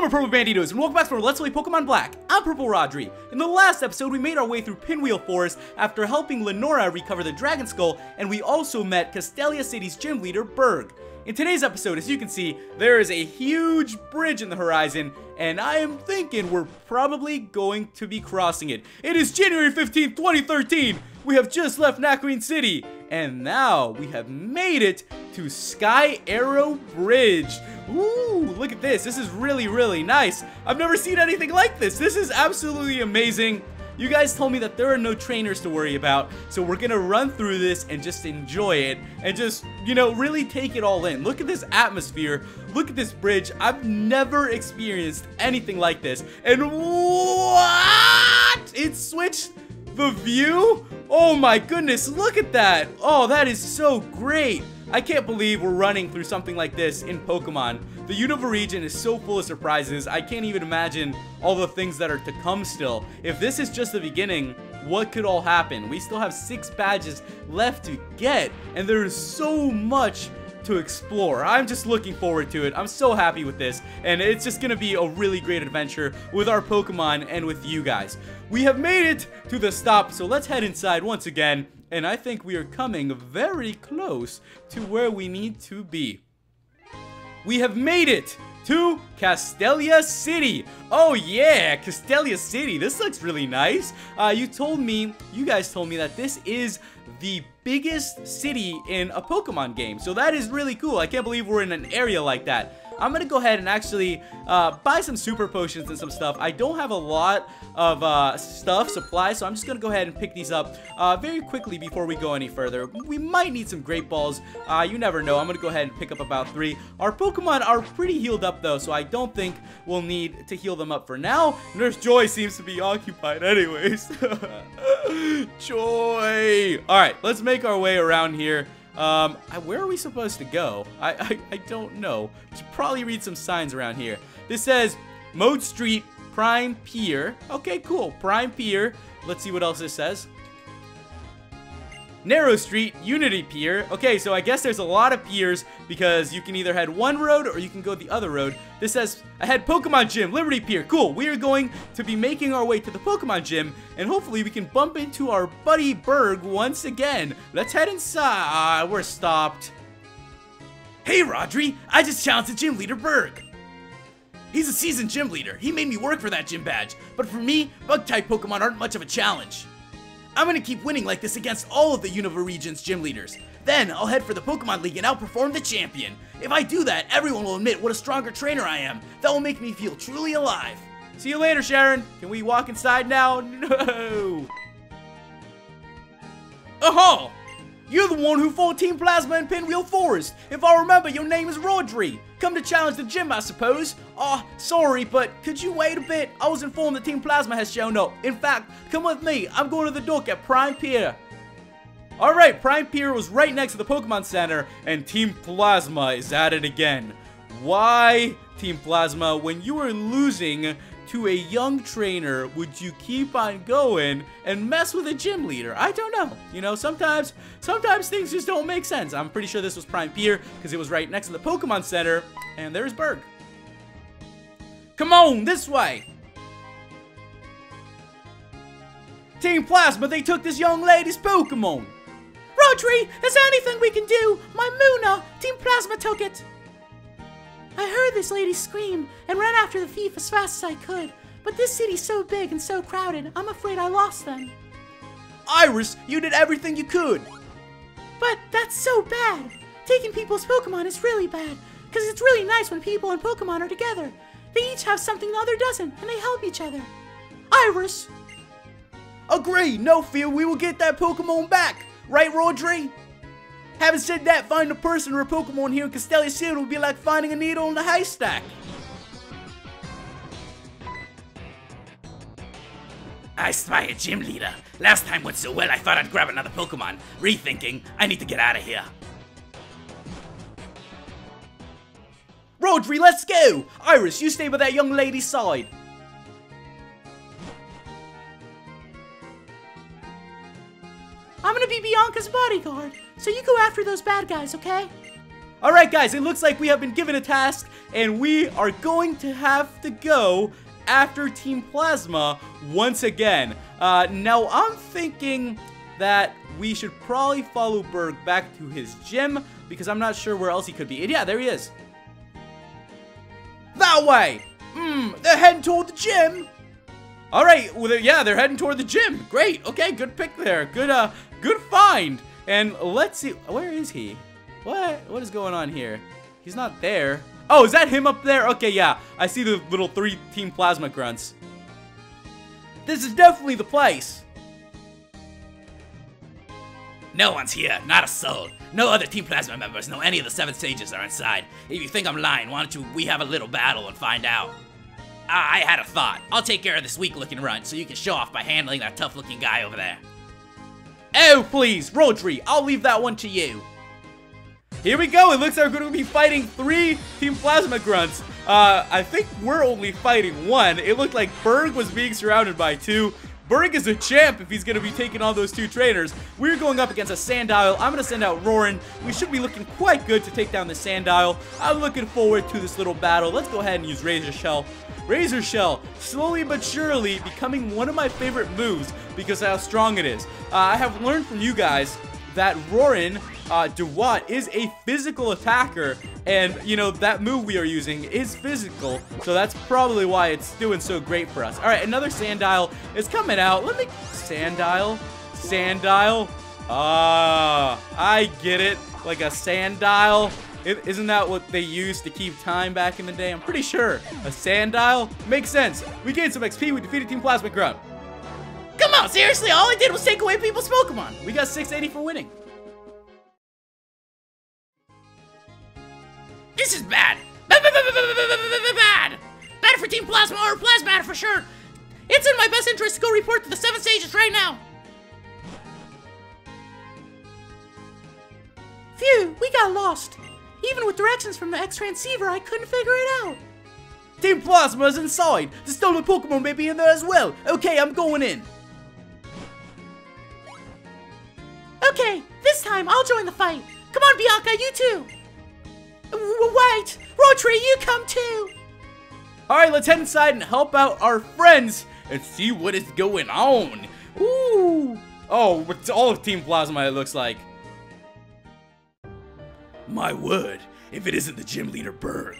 Hello there, Purple Bandidos, and welcome back to our Let's Play Pokemon Black. I'm Purple Rodri. In the last episode, we made our way through Pinwheel Forest after helping Lenora recover the Dragon Skull, and we also met Castelia City's gym leader, Burgh. In today's episode, as you can see, there is a huge bridge in the horizon, and I am thinking we're probably going to be crossing it. It is January 15th, 2013! We have just left Nacrene City, and now we have made it to Sky Arrow Bridge. Ooh, look at this. This is really, really nice. I've never seen anything like this. This is absolutely amazing. You guys told me that there are no trainers to worry about, so we're gonna run through this and just enjoy it and just, you know, really take it all in. Look at this atmosphere. Look at this bridge. I've never experienced anything like this. And what? It switched the view? Oh my goodness, look at that. Oh, that is so great. I can't believe we're running through something like this in Pokemon. The Unova region is so full of surprises, I can't even imagine all the things that are to come still. If this is just the beginning, what could all happen? We still have 6 badges left to get, and there is so much to explore. I'm just looking forward to it. I'm so happy with this, and it's just gonna be a really great adventure with our Pokemon and with you guys. We have made it to the stop, so let's head inside once again. And I think we are coming very close to where we need to be. We have made it to Castelia City. Oh yeah, Castelia City. This looks really nice. You guys told me that this is the biggest city in a Pokemon game. So that is really cool. I can't believe we're in an area like that. I'm gonna go ahead and actually buy some super potions and some stuff. I don't have a lot of supplies, so I'm just gonna go ahead and pick these up very quickly before we go any further. We might need some Great Balls. You never know. I'm gonna go ahead and pick up about 3. Our Pokemon are pretty healed up though, so I don't think we'll need to heal them up for now. Nurse Joy seems to be occupied anyways. Joy! Alright, let's make our way around here. Where are we supposed to go? I don't know. We should probably read some signs around here. This says Mode Street, Prime Pier. Okay, cool. Prime Pier. Let's see what else this says. Narrow Street, Unity Pier. Okay, so I guess there's a lot of piers because you can either head one road or you can go the other road. This says ahead Pokemon Gym, Liberty Pier. Cool, we are going to be making our way to the Pokemon Gym, and hopefully we can bump into our buddy Burgh once again. Let's head inside. We're stopped. Hey, Rodri, I just challenged the gym leader Burgh. He's a seasoned gym leader. He made me work for that gym badge, but for me, bug-type Pokemon aren't much of a challenge. I'm gonna keep winning like this against all of the Unova region's gym leaders. Then I'll head for the Pokemon League and outperform the champion. If I do that, everyone will admit what a stronger trainer I am. That will make me feel truly alive. See you later, Sharon. Can we walk inside now? No. Oh-ho! You're the one who fought Team Plasma in Pinwheel Forest. If I remember, your name is Rodri. Come to challenge the gym, I suppose. Ah, sorry, but could you wait a bit? I was informed that Team Plasma has shown up. In fact, come with me. I'm going to the dock at Prime Pier. Alright, Prime Pier was right next to the Pokemon Center, and Team Plasma is at it again. Why, Team Plasma, when you were losing to a young trainer, would you keep on going and mess with a gym leader? I don't know. You know, sometimes things just don't make sense. I'm pretty sure this was Prime Pier because it was right next to the Pokemon Center, and there's Burgh. Come on, this way. Team Plasma, they took this young lady's Pokemon. Rodri, is there anything we can do? My Munna, Team Plasma took it. I heard this lady scream and ran after the thief as fast as I could, but this city's so big and so crowded, I'm afraid I lost them. Iris, you did everything you could! But that's so bad! Taking people's Pokemon is really bad, because it's really nice when people and Pokemon are together. They each have something the other doesn't, and they help each other. Iris! Agree! No fear, we will get that Pokemon back! Right, Rodri? Having said that, finding a person or a Pokemon here in Castelia City will be like finding a needle in a haystack. I spy a gym leader. Last time went so well I thought I'd grab another Pokemon. Rethinking, I need to get out of here. Rodri, let's go! Iris, you stay by that young lady's side. I'm gonna be Bianca's bodyguard, so you go after those bad guys, okay? Alright guys, it looks like we have been given a task, and we are going to have to go after Team Plasma once again. Now I'm thinking that we should probably follow Burgh back to his gym, because I'm not sure where else he could be. And yeah, there he is. That way! They're heading toward the gym! Alright, well, yeah, they're heading toward the gym. Great, okay, good pick there. Good find. And let's see, where is he? What is going on here? He's not there. Oh, is that him up there? Okay, yeah, I see the little three Team Plasma grunts. This is definitely the place. No one's here, not a soul. No other Team Plasma members, no any of the 7 sages are inside. If you think I'm lying, why don't we have a little battle and find out? I had a thought. I'll take care of this weak-looking runt so you can show off by handling that tough-looking guy over there. Oh, please, Rodri, I'll leave that one to you. Here we go, it looks like we're going to be fighting 3 Team Plasma grunts. I think we're only fighting one. It looked like Burgh was being surrounded by 2. Burgh is a champ if he's going to be taking on those 2 trainers. We're going up against a Sandile. I'm going to send out Rorin. We should be looking quite good to take down the Sandile. I'm looking forward to this little battle. Let's go ahead and use Razor Shell. Razor Shell, slowly but surely becoming one of my favorite moves because of how strong it is. I have learned from you guys that Rorin, Dewott is a physical attacker, and you know that move we are using is physical, so that's probably why it's doing so great for us. All right, another Sandile is coming out. Let me Sandile. Ah, I get it. Like a Sandile. Isn't that what they used to keep time back in the day? I'm pretty sure. A Sandile makes sense. We gained some XP. We defeated Team Plasma Grunt. Come on, seriously, all I did was take away people's Pokemon. We got 680 for winning. This is bad. Bad for Team Plasma, or Plasma for sure. It's in my best interest to go report to the 7 Sages right now. Phew, we got lost. Even with directions from the X-Transceiver, I couldn't figure it out. Team Plasma is inside. The stolen Pokemon may be in there as well. Okay, I'm going in. Okay, this time I'll join the fight. Come on, Bianca, you too. Wait! Rodri, you come too! Alright, let's head inside and help out our friends and see what is going on. Ooh! Oh, it's all of Team Plasma, it looks like. My word, if it isn't the gym leader, Burgh.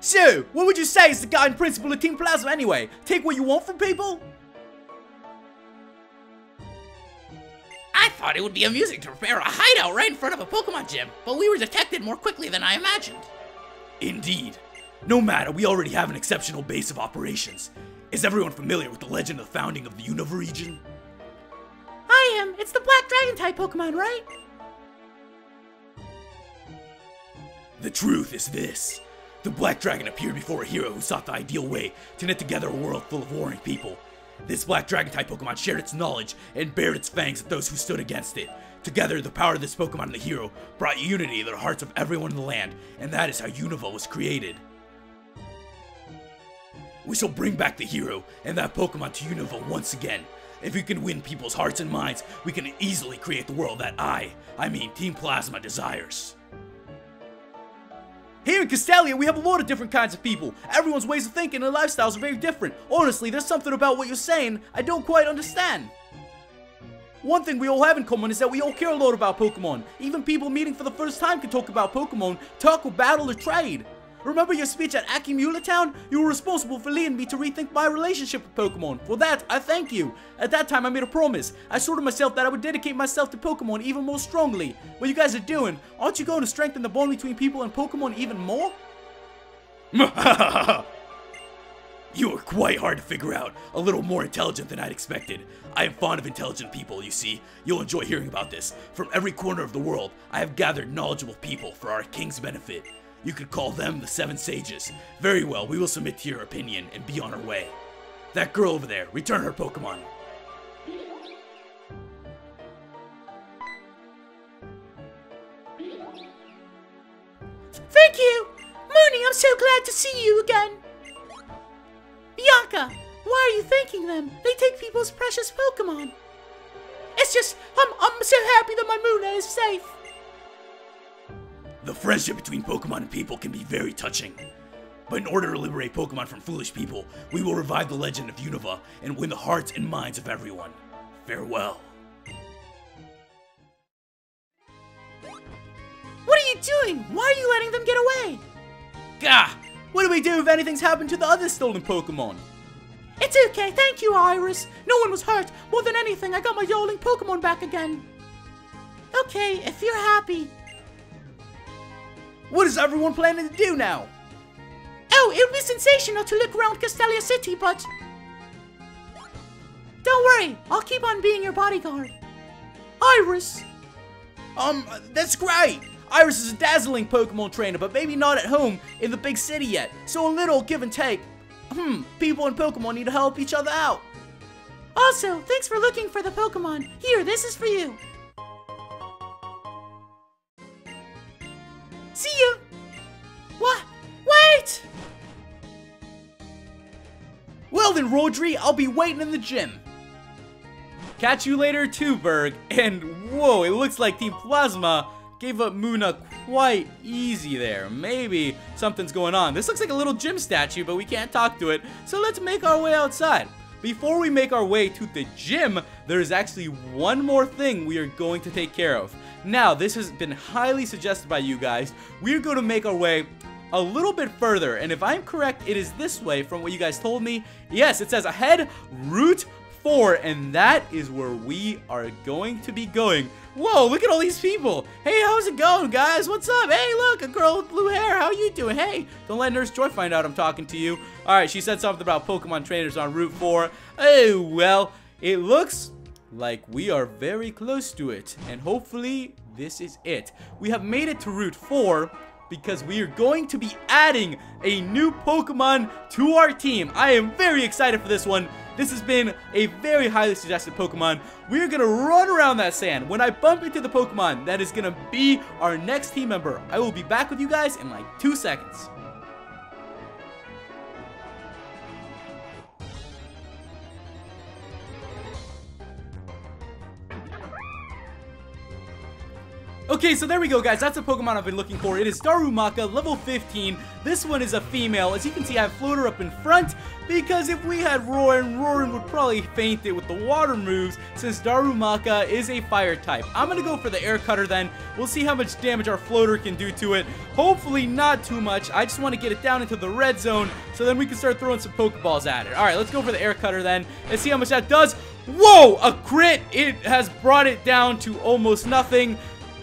So, what would you say is the guy and principal of Team Plasma anyway? Take what you want from people? I thought it would be amusing to prepare a hideout right in front of a Pokemon gym, but we were detected more quickly than I imagined. Indeed. No matter, we already have an exceptional base of operations. Is everyone familiar with the legend of the founding of the Unova region? I am. It's the Black Dragon-type Pokemon, right? The truth is this. The Black Dragon appeared before a hero who sought the ideal way to knit together a world full of warring people. This Black Dragon-type Pokemon shared its knowledge and bared its fangs at those who stood against it. Together, the power of this Pokemon and the hero brought unity to the hearts of everyone in the land, and that is how Unova was created. We shall bring back the hero and that Pokemon to Unova once again. If we can win people's hearts and minds, we can easily create the world that I mean Team Plasma desires. Here in Castelia, we have a lot of different kinds of people. Everyone's ways of thinking and lifestyles are very different. Honestly, there's something about what you're saying I don't quite understand. One thing we all have in common is that we all care a lot about Pokemon. Even people meeting for the first time can talk about Pokemon, talk or battle or trade. Remember your speech at Accumula Town? You were responsible for leading me to rethink my relationship with Pokemon. For that, I thank you. At that time, I made a promise. I swore to myself that I would dedicate myself to Pokemon even more strongly. What you guys are doing, aren't you going to strengthen the bond between people and Pokemon even more? You are quite hard to figure out. A little more intelligent than I'd expected. I am fond of intelligent people, you see. You'll enjoy hearing about this. From every corner of the world, I have gathered knowledgeable people for our king's benefit. You could call them the 7 Sages. Very well, we will submit to your opinion and be on our way. That girl over there, return her Pokemon. Thank you! Mooney, I'm so glad to see you again! Bianca, why are you thanking them? They take people's precious Pokemon. It's just, I'm so happy that my Munna is safe. The friendship between Pokemon and people can be very touching. But in order to liberate Pokemon from foolish people, we will revive the legend of Unova and win the hearts and minds of everyone. Farewell. What are you doing? Why are you letting them get away? Gah! What do we do if anything's happened to the other stolen Pokemon? It's okay, thank you, Iris. No one was hurt. More than anything, I got my yoling Pokemon back again. Okay, if you're happy. What is everyone planning to do now? Oh, it would be sensational to look around Castelia City, but... Don't worry, I'll keep on being your bodyguard. Iris! That's great! Iris is a dazzling Pokemon trainer, but maybe not at home in the big city yet, so a little give and take. People and Pokemon need to help each other out. Also, thanks for looking for the Pokemon. Here, this is for you. See you! What? Wait! Well then, Rodri, I'll be waiting in the gym. Catch you later too, Burgh. And whoa, it looks like Team Plasma gave up Munna quite easy there. Maybe something's going on. This looks like a little gym statue, but we can't talk to it. So let's make our way outside. Before we make our way to the gym, there is actually one more thing we are going to take care of. Now, this has been highly suggested by you guys. We're going to make our way a little bit further. And if I'm correct, it is this way from what you guys told me. Yes, it says ahead, Route 4. And that is where we are going to be going. Whoa, look at all these people. Hey, how's it going, guys? What's up? Hey, look, a girl with blue hair. How you doing? Hey, don't let Nurse Joy find out I'm talking to you. All right, she said something about Pokemon trainers on Route 4. Oh, well, it looks like we are very close to it. And hopefully, this is it. We have made it to Route 4 because we are going to be adding a new Pokemon to our team. I am very excited for this one. This has been a very highly suggested Pokemon. We're going to run around that sand. When I bump into the Pokemon, that is going to be our next team member. I will be back with you guys in like 2 seconds. Okay, so there we go, guys. That's the Pokemon I've been looking for. It is Darumaka, level 15. This one is a female. As you can see, I have Floater up in front because if we had Rorin, Rorin would probably faint it with the water moves since Darumaka is a fire type. I'm going to go for the air cutter then. We'll see how much damage our Floater can do to it. Hopefully not too much. I just want to get it down into the red zone so then we can start throwing some Pokeballs at it. All right, let's go for the air cutter then and see how much that does. Whoa, a crit. It has brought it down to almost nothing.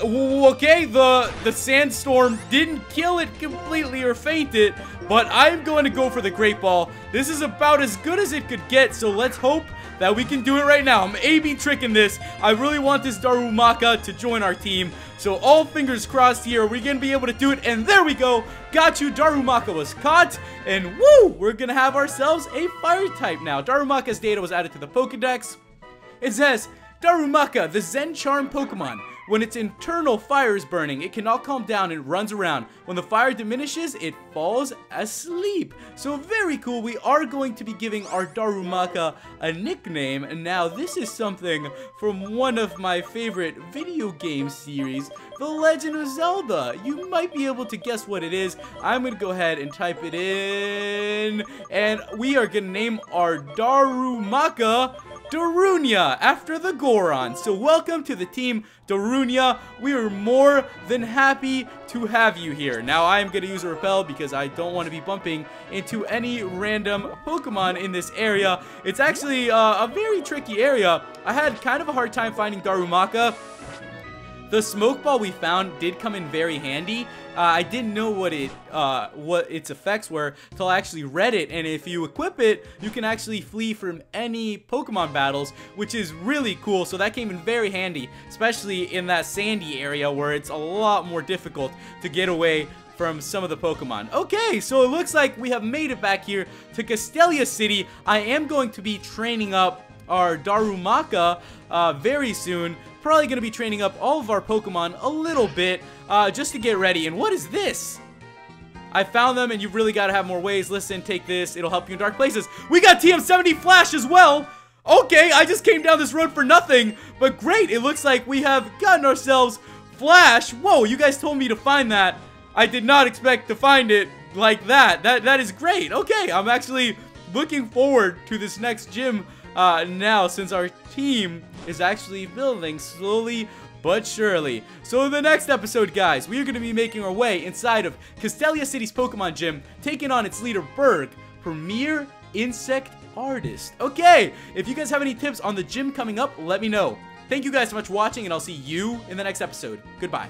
Okay, the sandstorm didn't kill it completely or faint it, but I'm going to go for the Great Ball. This is about as good as it could get, so let's hope that we can do it right now. I'm A-B tricking this. I really want this Darumaka to join our team, so all fingers crossed here. We're going to be able to do it, and there we go. Got you. Darumaka was caught, and woo, we're going to have ourselves a fire type now. Darumaka's data was added to the Pokedex. It says, Darumaka, the Zen Charm Pokemon. When its internal fire is burning, it cannot calm down and runs around. When the fire diminishes, it falls asleep. So very cool. We are going to be giving our Darumaka a nickname. And now this is something from one of my favorite video game series, The Legend of Zelda. You might be able to guess what it is. I'm going to go ahead and type it in. And we are going to name our Darumaka Darunia, after the Goron. So welcome to the team, Darunia. We are more than happy to have you here. Now I am going to use a repel because I don't want to be bumping into any random Pokemon in this area. It's actually a very tricky area. I had kind of a hard time finding Darumaka. The smoke ball we found did come in very handy. I didn't know what its effects were till I actually read it, and if you equip it, you can actually flee from any Pokemon battles, which is really cool. So that came in very handy, especially in that sandy area where it's a lot more difficult to get away from some of the Pokemon. Okay, so it looks like we have made it back here to Castelia City. I am going to be training up our Darumaka very soon. Probably going to be training up all of our Pokemon a little bit just to get ready. And what is this? I found them and you've really got to have more ways. Listen, take this. It'll help you in dark places. We got TM70 Flash as well. Okay, I just came down this road for nothing. But great, it looks like we have gotten ourselves Flash? Whoa, you guys told me to find that. I did not expect to find it like that. That is great. Okay, I'm actually looking forward to this next gym now, since our team is actually building slowly but surely. So in the next episode, guys, we are going to be making our way inside of Castelia City's Pokemon Gym, taking on its leader, Burgh, Premier Insect Artist. Okay, if you guys have any tips on the gym coming up, let me know. Thank you guys so much for watching, and I'll see you in the next episode. Goodbye.